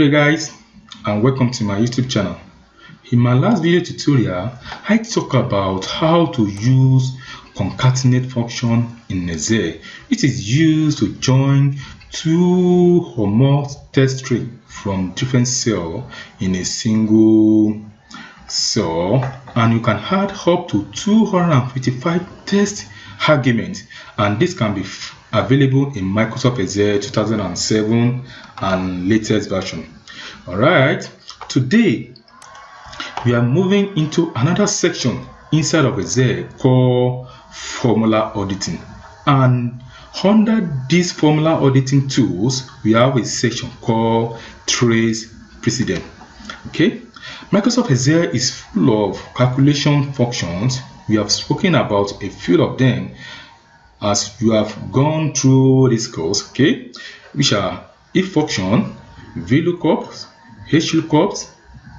Good day guys, and welcome to my YouTube channel. In my last video tutorial, I talked about how to use concatenate function in Excel, which is used to join two or more text strings from different cells in a single cell, and you can add up to 255 text arguments, and this can be available in Microsoft Excel 2007 and latest version. All right, today we are moving into another section inside of Excel called formula auditing, and under these formula auditing tools we have a section called trace precedent. Okay, Microsoft Excel is full of calculation functions. We have spoken about a few of them as you have gone through this course, okay, which are if function, VLOOKUP, HLOOKUP,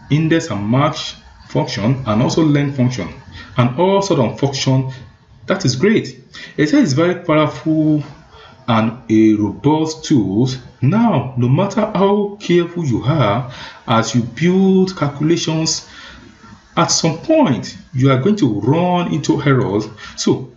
index and match function, and also length function, and all sort of function. That is great. Excel is very powerful and a robust tool. Now, no matter how careful you are as you build calculations, at some point you are going to run into errors. So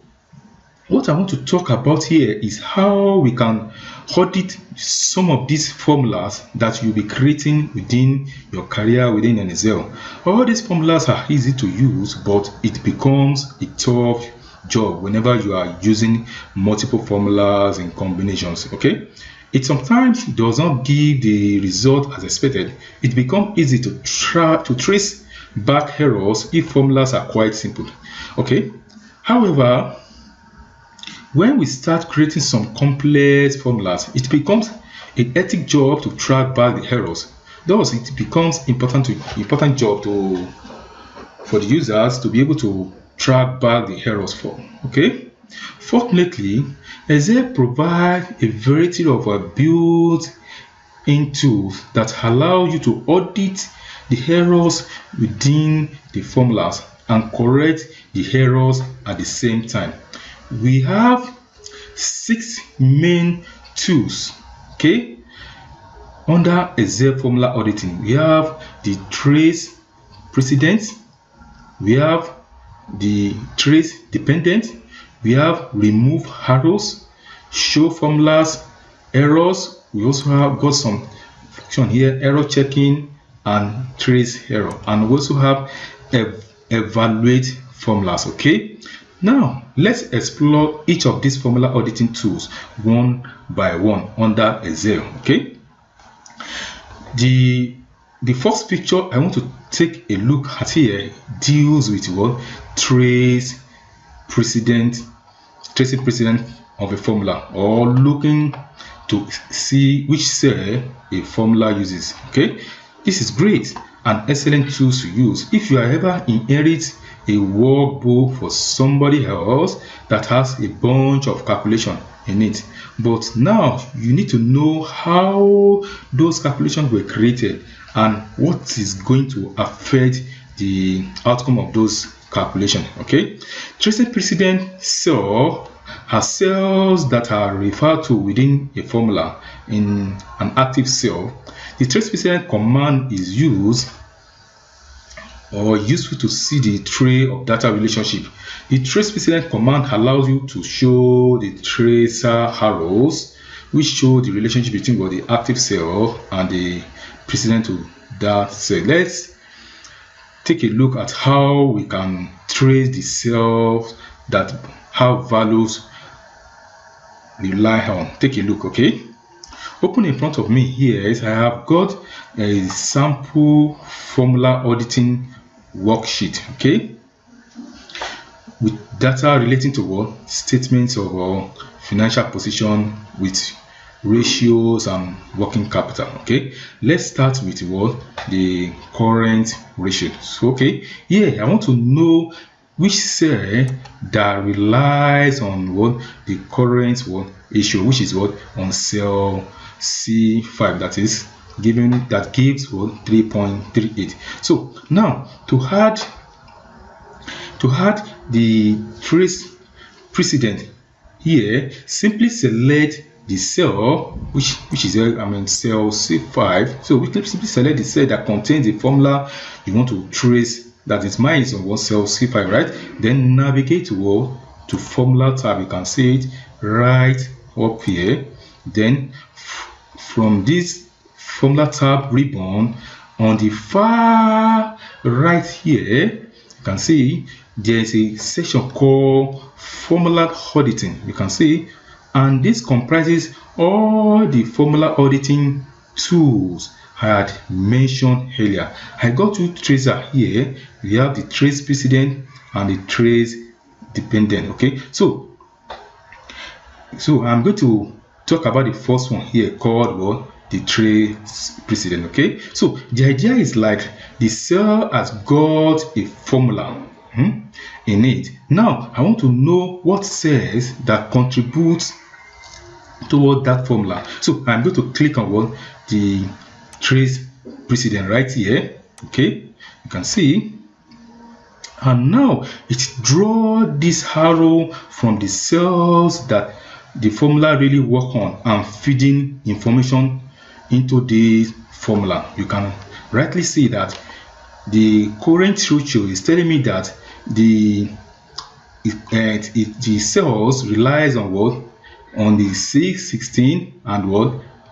what I want to talk about here is how we can audit some of these formulas that you'll be creating within your career within Excel. All these formulas are easy to use, but it becomes a tough job whenever you are using multiple formulas and combinations. Okay, it sometimes does not give the result as expected. It becomes easy to trace back errors if formulas are quite simple. Okay, however, when we start creating some complex formulas, it becomes an ethical job to track back the errors. Thus, it becomes important job for the users to be able to track back the errors for. Okay. Fortunately, Excel provides a variety of built-in tools that allow you to audit the errors within the formulas and correct the errors at the same time. We have 6 main tools, okay, under Excel formula auditing. We have the trace precedent, we have the trace dependent, we have remove arrows, show formulas, errors. We also have got some function here, error checking and trace error, and we also have evaluate formulas. Okay, now let's explore each of these formula auditing tools one by one under Excel. Okay, the first picture I want to take a look at here deals with what tracing precedent of a formula, or looking to see which cell a formula uses. Okay, this is great and excellent tools to use if you are ever inherit a workbook for somebody else that has a bunch of calculation in it, but now you need to know how those calculations were created and what is going to affect the outcome of those calculations. Okay, tracing precedent cell are cells that are referred to within a formula in an active cell. The trace precedent command is used or useful to see the trace of data relationship. The trace precedent command allows you to show the tracer arrows, which show the relationship between the active cell and the precedent to that cell. Let's take a look at how we can trace the cells that have values rely on. Take a look. Okay, open in front of me here is I have got a sample formula auditing worksheet, okay, with data relating to what statements of our financial position with ratios and working capital. Okay, let's start with what the current ratio. So okay, yeah, I want to know which cell that relies on what the current what ratio, which is what on cell C5, that is given, that gives what 3.38. So now to add the trace precedent here, simply select the cell which is here, I mean cell C5. So we can simply select the cell that contains the formula you want to trace, that is mine is on one cell C5, right? Then navigate to formula tab. You can see it right up here. Then from this formula tab ribbon on the far right here, you can see there is a section called formula auditing. You can see, and this comprises all the formula auditing tools I had mentioned earlier. I got two tracer here. We have the trace precedent and the trace dependent. Okay, so I'm going to talk about the first one here called the trace precedent. Okay, so the idea is like the cell has got a formula in it. Now I want to know what cells that contributes toward that formula. So I'm going to click on the trace precedent right here. Okay, you can see, and now it draw this arrow from the cells that the formula really work on and feeding information into the formula. You can rightly see that the current ratio is telling me that the cells relies on on the C16 and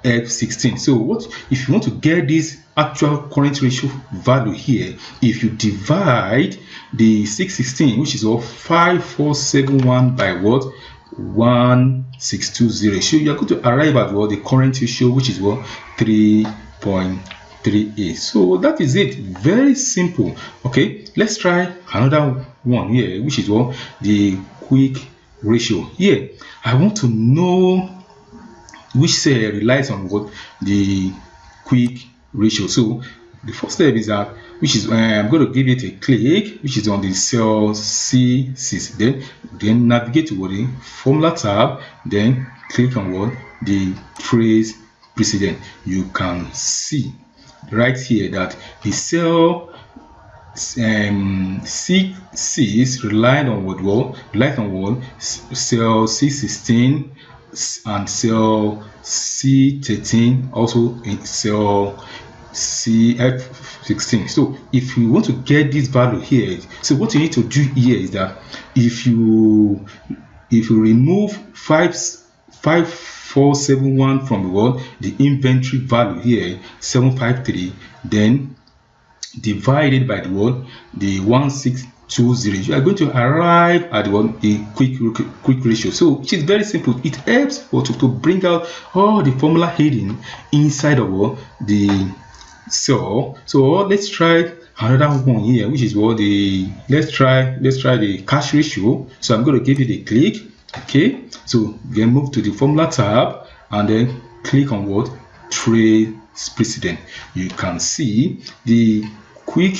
F16. So if you want to get this actual current ratio value here, if you divide the 616, which is 5471 by 1620, so you are going to arrive at the current ratio, which is 3.38. so that is it, very simple. Okay, let's try another one here, which is the quick ratio. Here I want to know which cell relies on the quick ratio. So the first step is that, which is I'm going to give it a click, which is on the cell C6. Then navigate to the formula tab, then click on the trace precedent. You can see right here that the cell C6 relied on cell C16 and cell C13, also in cell CF16. So if you want to get this value here, so what you need to do here is that if you remove 5471 from the inventory value here, 753, then divided by the 1620, you are going to arrive at the quick ratio. So which is very simple. It helps to bring out all the formula hidden inside of the cell. So let's try another one here, which is let's try the cash ratio. So I'm going to give it a click. Okay, so then move to the formula tab and then click on trace precedent. You can see the quick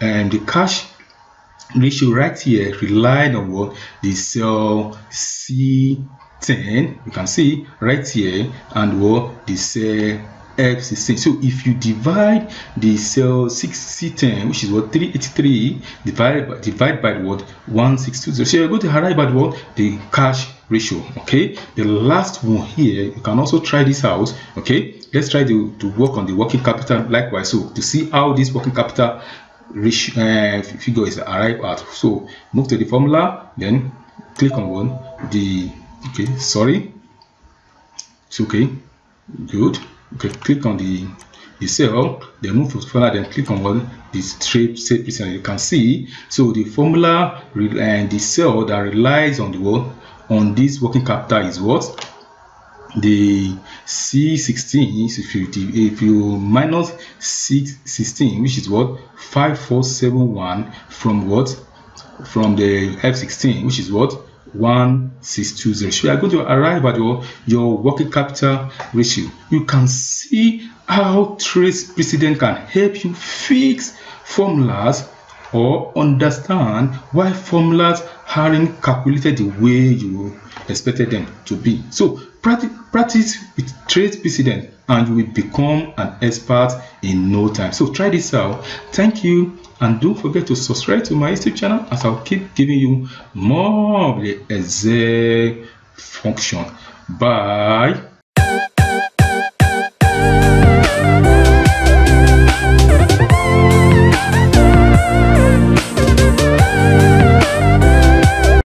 and the cash ratio right here relied on the cell C10, you can see right here, and the cell F16. So if you divide the cell C10, which is 383, divide by 1620, so you're going to arrive at the cash ratio. Okay, the last one here, you can also try this out. Okay, let's try to work on the working capital likewise, so to see how this working capital ratio figure is arrived at. So move to the formula, then click on click on the cell, then move to the formula, then click on this trace precedent. You can see, so the formula and the cell that relies on on this working capital is the C16. So if you minus 616, which is 5471 from the F16, which is 1620, so you are going to arrive at your working capital ratio. You can see how trace precedent can help you fix formulas or understand why formulas aren't calculated the way you expected them to be. So practice with trace precedent and you will become an expert in no time. So try this out. Thank you, and don't forget to subscribe to my YouTube channel, as I'll keep giving you more of the exact function. Bye.